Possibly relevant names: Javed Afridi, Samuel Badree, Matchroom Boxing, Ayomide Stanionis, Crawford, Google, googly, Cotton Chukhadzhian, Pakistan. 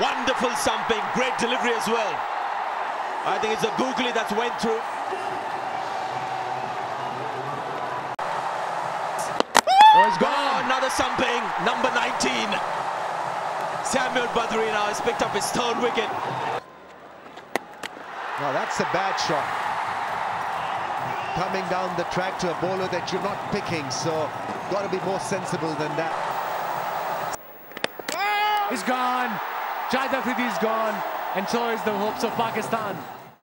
Wonderful something, great delivery as well. I think it's a googly that went through. Oh, it's gone. Oh, another something, number 19. Samuel Badree now has picked up his third wicket. Now that's a bad shot. Coming down the track to a bowler that you're not picking, so got to be more sensible than that. He's gone. Javed Afridi is gone, and so is the hopes of Pakistan.